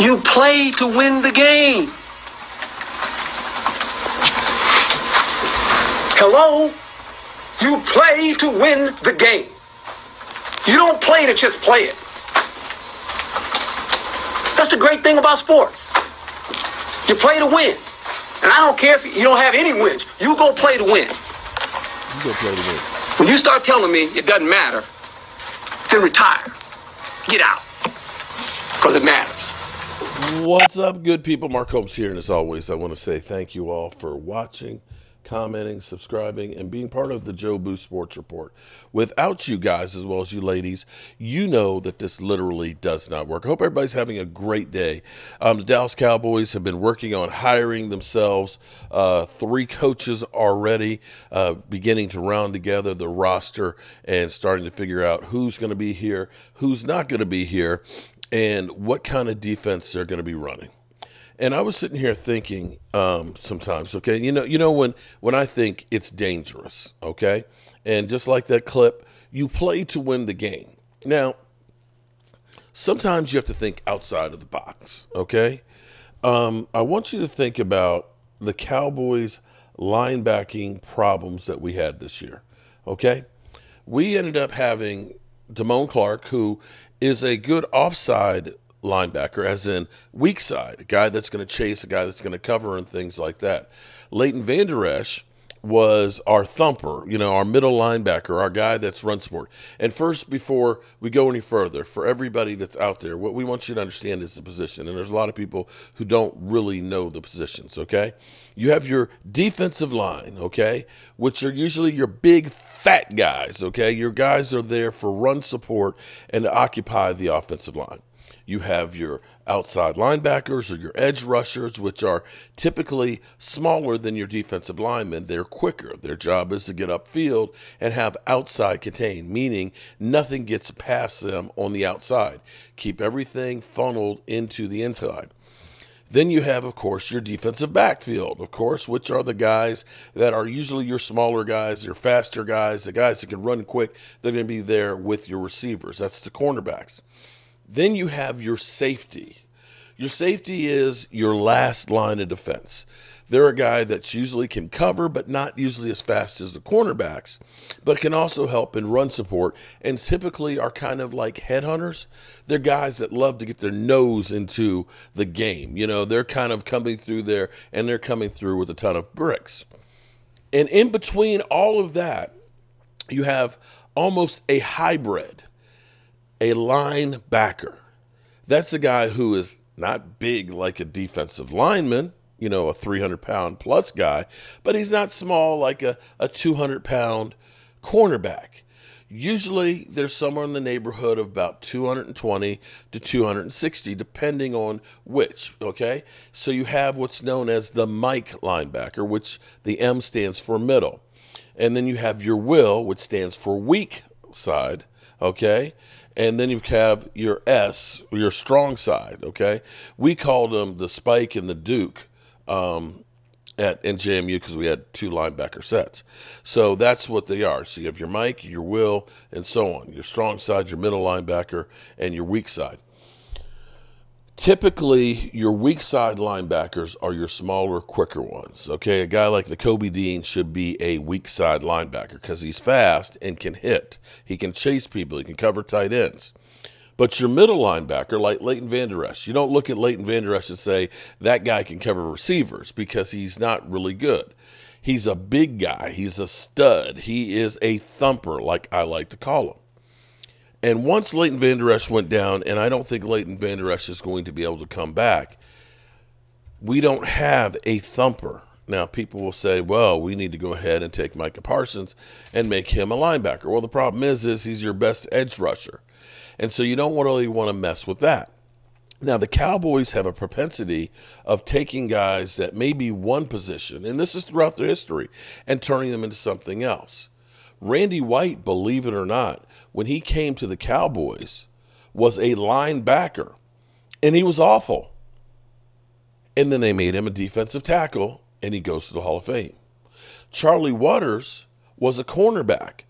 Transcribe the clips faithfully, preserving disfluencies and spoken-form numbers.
You play to win the game. Hello? You play to win the game. You don't play to just play it. That's the great thing about sports. You play to win. And I don't care if you don't have any wins. You go play to win. You go play to win. When you start telling me it doesn't matter, then retire. Get out. Because it matters. What's up, good people? Mark Holmes here. And as always, I want to say thank you all for watching, commenting, subscribing, and being part of the Jobu Sports Report. Without you guys, as well as you ladies, you know that this literally does not work. I hope everybody's having a great day. Um, the Dallas Cowboys have been working on hiring themselves uh, three coaches already, uh, beginning to round together the roster and starting to figure out who's going to be here, who's not going to be here, and what kind of defense they're going to be running. And I was sitting here thinking um, sometimes, okay, you know, you know when, when I think it's dangerous, okay? And just like that clip, you play to win the game. Now, sometimes you have to think outside of the box, okay? Um, I want you to think about the Cowboys' linebacking problems that we had this year, okay? We ended up having Damone Clark, who is a good offside linebacker, as in weak side, a guy that's going to chase, a guy that's going to cover and things like that. Leighton Vander Esch was our thumper, you know, our middle linebacker, our guy that's run support. And first, before we go any further, for everybody that's out there, what we want you to understand is the position. And there's a lot of people who don't really know the positions, okay? You have your defensive line, okay, which are usually your big, fat guys, okay? Your guys are there for run support and to occupy the offensive line. You have your outside linebackers or your edge rushers, which are typically smaller than your defensive linemen. They're quicker. Their job is to get upfield and have outside contain, meaning nothing gets past them on the outside. Keep everything funneled into the inside. Then you have, of course, your defensive backfield, of course, which are the guys that are usually your smaller guys, your faster guys, the guys that can run quick. They're going to be there with your receivers. That's the cornerbacks. Then you have your safety. Your safety is your last line of defense. They're a guy that's usually can cover, but not usually as fast as the cornerbacks, but can also help in run support and typically are kind of like headhunters. They're guys that love to get their nose into the game. You know, they're kind of coming through there and they're coming through with a ton of bricks. And in between all of that, you have almost a hybrid. A linebacker. That's a guy who is not big like a defensive lineman, you know, a three hundred pound plus guy, but he's not small like a, a two hundred pound cornerback. Usually they're somewhere in the neighborhood of about two hundred twenty to two hundred sixty, depending on which, okay? So you have what's known as the Mike linebacker, which the M stands for middle. And then you have your Will, which stands for weak side, okay? And then you have your S, your strong side, okay? We called them the Spike and the Duke um, at in J M U because we had two linebacker sets. So that's what they are. So you have your Mike, your Will, and so on. Your strong side, your middle linebacker, and your weak side. Typically, your weak side linebackers are your smaller, quicker ones, okay? A guy like the Kobe Dean should be a weak side linebacker because he's fast and can hit. He can chase people. He can cover tight ends. But your middle linebacker, like Leighton Vander Esch, you don't look at Leighton Vander Esch and say, that guy can cover receivers because he's not really good. He's a big guy. He's a stud. He is a thumper, like I like to call him. And once Leighton Vander Esch went down, and I don't think Leighton Vander Esch is going to be able to come back, we don't have a thumper. Now, people will say, well, we need to go ahead and take Micah Parsons and make him a linebacker. Well, the problem is, is he's your best edge rusher. And so you don't really want to mess with that. Now, the Cowboys have a propensity of taking guys that may be one position, and this is throughout their history, and turning them into something else. Randy White, believe it or not, when he came to the Cowboys, was a linebacker, and he was awful. And then they made him a defensive tackle, and he goes to the Hall of Fame. Charlie Waters was a cornerback,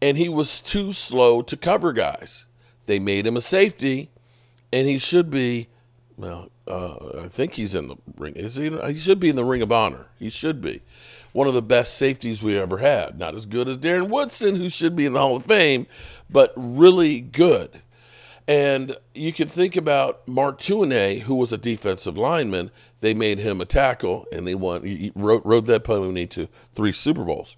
and he was too slow to cover guys. They made him a safety, and he should be Now, uh, I think he's in the ring. Is he? He should be in the Ring of Honor. He should be. One of the best safeties we ever had. Not as good as Darren Woodson, who should be in the Hall of Fame, but really good. And you can think about Mark Tuane, who was a defensive lineman. They made him a tackle, and they won. He rode, rode that pony to three Super Bowls.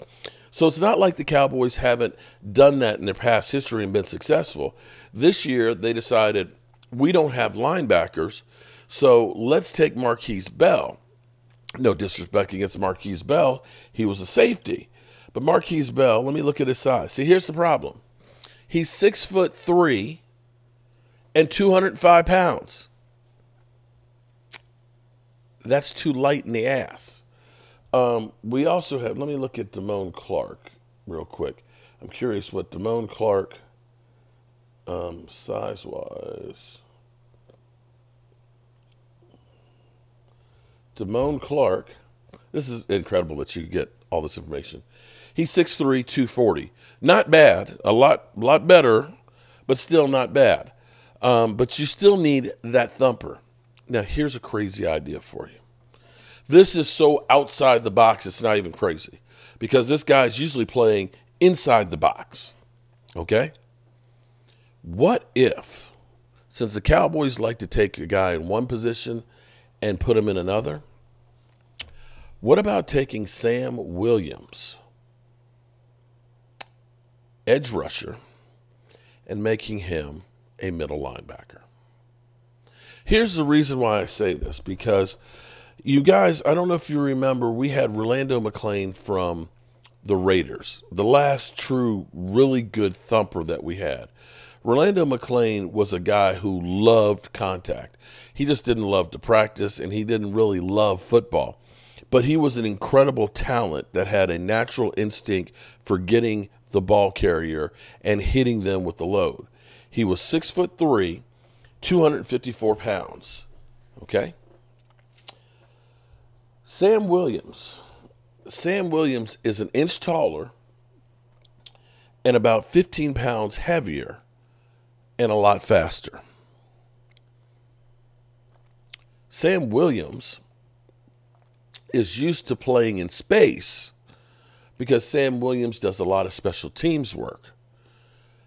So it's not like the Cowboys haven't done that in their past history and been successful. This year, they decided we don't have linebackers, so let's take Markquese Bell. No disrespect against Markquese Bell. He was a safety. But Markquese Bell, let me look at his size. See, here's the problem. He's six foot three and two hundred five pounds. That's too light in the ass. Um, we also have, let me look at Damone Clark real quick. I'm curious what Damone Clark, um, size-wise. Damone Clark, this is incredible that you get all this information. He's six three, two forty. Not bad, a lot, lot better, but still not bad. Um, but you still need that thumper. Now, here's a crazy idea for you. This is so outside the box, it's not even crazy, because this guy's usually playing inside the box, okay? What if, since the Cowboys like to take a guy in one position and put him in another, what about taking Sam Williams, edge rusher, and making him a middle linebacker? Here's the reason why I say this, because you guys, I don't know if you remember, we had Rolando McClain from the Raiders, the last true, really good thumper that we had. Rolando McClain was a guy who loved contact. He just didn't love to practice, and he didn't really love football. But he was an incredible talent that had a natural instinct for getting the ball carrier and hitting them with the load. He was six foot three, two hundred fifty-four pounds. Okay. Sam Williams. Sam Williams is an inch taller and about fifteen pounds heavier and a lot faster. Sam Williams is used to playing in space because Sam Williams does a lot of special teams work,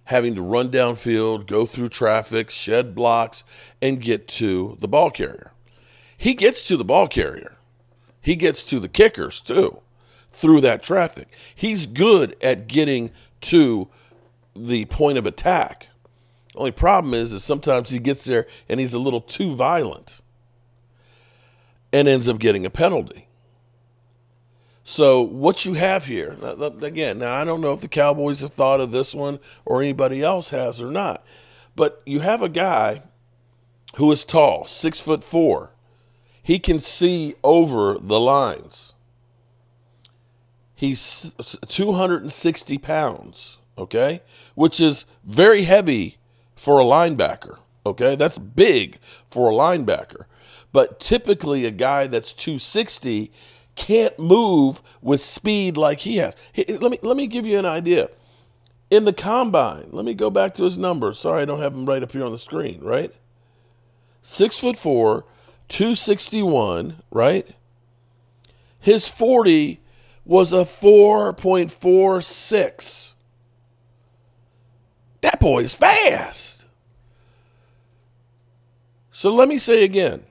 having to run downfield, go through traffic, shed blocks, and get to the ball carrier. He gets to the ball carrier. He gets to the kickers, too, through that traffic. He's good at getting to the point of attack. Only problem is, is sometimes he gets there and he's a little too violent and ends up getting a penalty. So what you have here, again, now I don't know if the Cowboys have thought of this one or anybody else has or not, but you have a guy who is tall, six foot four. He can see over the lines. He's two hundred sixty pounds, okay, which is very heavy for a linebacker, okay? That's big for a linebacker. But typically a guy that's two sixty can't move with speed like he has. Hey, let me let me give you an idea. In the combine, let me go back to his numbers. Sorry, I don't have him right up here on the screen, right? Six foot four, two sixty-one, right? His forty was a four point four six. That boy is fast. So let me say again.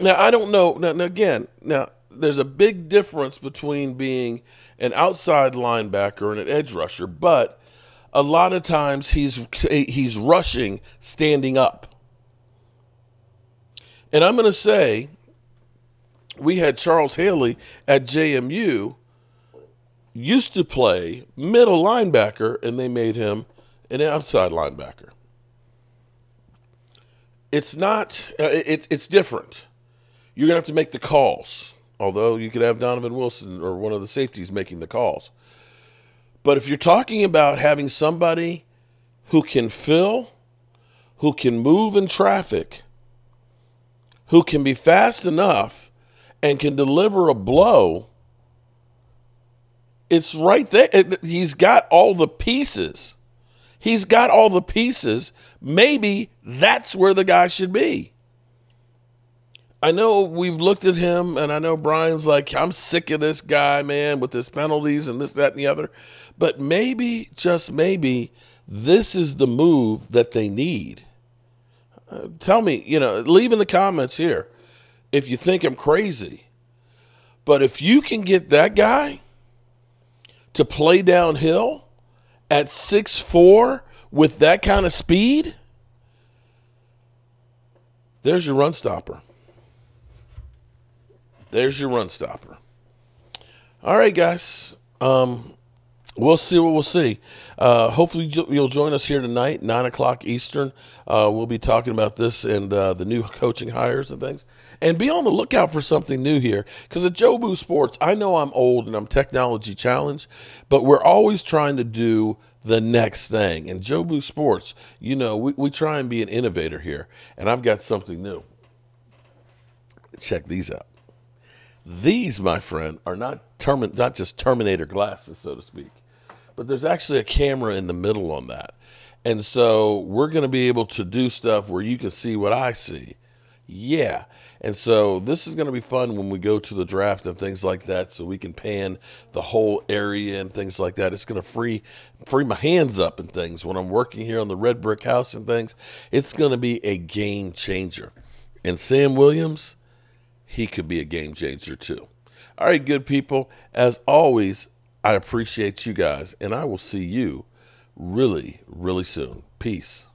Now, I don't know. Now, now, again, now there's a big difference between being an outside linebacker and an edge rusher, but a lot of times he's he's rushing standing up. And I'm going to say we had Charles Haley at J M U used to play middle linebacker, and they made him an outside linebacker. It's not uh, – it, it's different. You're going to have to make the calls, although you could have Donovan Wilson or one of the safeties making the calls. But if you're talking about having somebody who can fill, who can move in traffic, who can be fast enough and can deliver a blow, it's right there. He's got all the pieces. He's got all the pieces. Maybe that's where the guy should be. I know we've looked at him, and I know Brian's like, I'm sick of this guy, man, with his penalties and this, that, and the other. But maybe, just maybe, this is the move that they need. Uh, tell me, you know, leave in the comments here if you think I'm crazy. But if you can get that guy to play downhill at six four with that kind of speed, there's your run stopper. There's your run stopper. All right, guys. Um, we'll see what we'll see. Uh, hopefully you'll join us here tonight, nine o'clock Eastern. Uh, we'll be talking about this and uh, the new coaching hires and things. And be on the lookout for something new here. Because at Jobu Sports, I know I'm old and I'm technology challenged, but we're always trying to do the next thing. And Jobu Sports, you know, we, we try and be an innovator here. And I've got something new. Check these out. These, my friend, are not termi- not just Terminator glasses, so to speak, but there's actually a camera in the middle on that. And so we're going to be able to do stuff where you can see what I see. Yeah. And so this is going to be fun when we go to the draft and things like that, so we can pan the whole area and things like that. It's going to free free my hands up and things when I'm working here on the Red Brick House and things. It's going to be a game changer. And Sam Williams, he could be a game changer too. All right, good people. As always, I appreciate you guys, and I will see you really, really soon. Peace.